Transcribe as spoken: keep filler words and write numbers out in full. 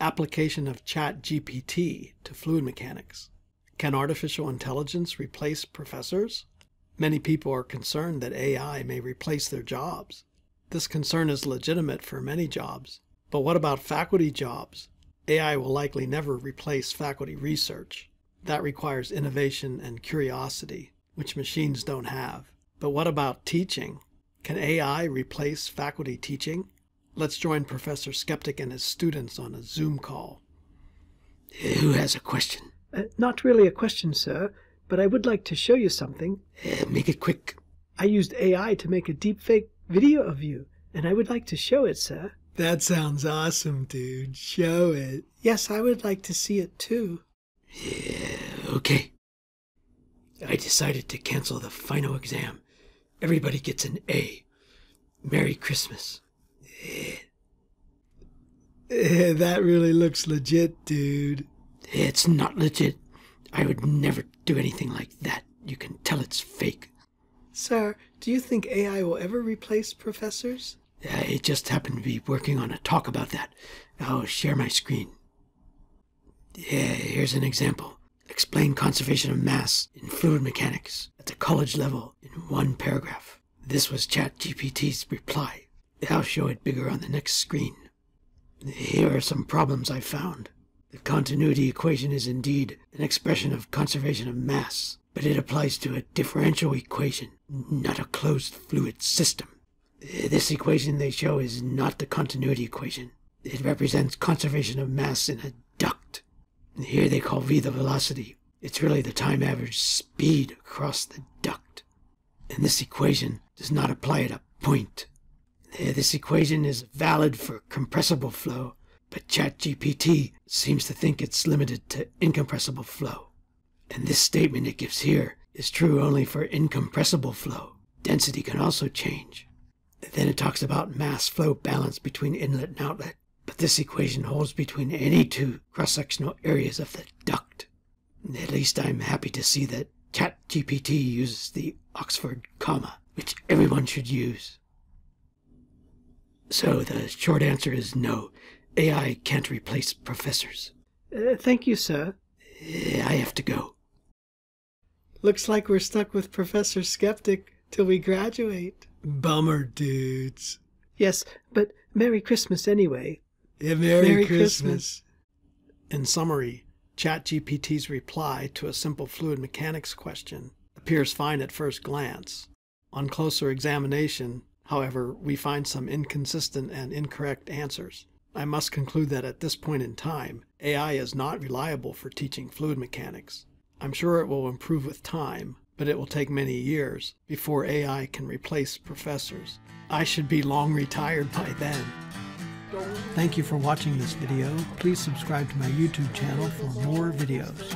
application of ChatGPT to fluid mechanics. Can artificial intelligence replace professors? Many people are concerned that A I may replace their jobs. This concern is legitimate for many jobs. But what about faculty jobs? A I will likely never replace faculty research. That requires innovation and curiosity, which machines don't have. But what about teaching? Can A I replace faculty teaching? Let's join Professor Skeptic and his students on a Zoom call. Who has a question? Uh, not really a question, sir, but I would like to show you something. Uh, make it quick. I used A I to make a deepfake video of you, and I would like to show it, sir. That sounds awesome, dude. Show it. Yes, I would like to see it, too. Yeah, okay. I decided to cancel the final exam. Everybody gets an A. Merry Christmas. Yeah. Yeah, that really looks legit, dude. It's not legit. I would never do anything like that. You can tell it's fake. Sir, do you think A I will ever replace professors? I just happened to be working on a talk about that. I'll share my screen. Yeah, here's an example. Explain conservation of mass in fluid mechanics at the college level in one paragraph. This was ChatGPT's reply. I'll show it bigger on the next screen. Here are some problems I found. The continuity equation is indeed an expression of conservation of mass, but it applies to a differential equation, not a closed fluid system. This equation they show is not the continuity equation. It represents conservation of mass in a duct. Here they call V the velocity. It's really the time average speed across the duct. And this equation does not apply at a point. This equation is valid for compressible flow, but ChatGPT seems to think it's limited to incompressible flow. And this statement it gives here is true only for incompressible flow. Density can also change. And then it talks about mass flow balance between inlet and outlet, but this equation holds between any two cross-sectional areas of the duct. And at least I'm happy to see that ChatGPT uses the Oxford comma, which everyone should use. So the short answer is no. A I can't replace professors. Uh, thank you, sir. I have to go. Looks like we're stuck with Professor Skeptic till we graduate. Bummer, dudes. Yes, but Merry Christmas anyway. Yeah, Merry, Merry Christmas. Christmas. In summary, ChatGPT's reply to a simple fluid mechanics question appears fine at first glance. On closer examination, however, we find some inconsistent and incorrect answers. I must conclude that at this point in time, A I is not reliable for teaching fluid mechanics. I'm sure it will improve with time, but it will take many years before A I can replace professors. I should be long retired by then. Thank you for watching this video. Please subscribe to my YouTube channel for more videos.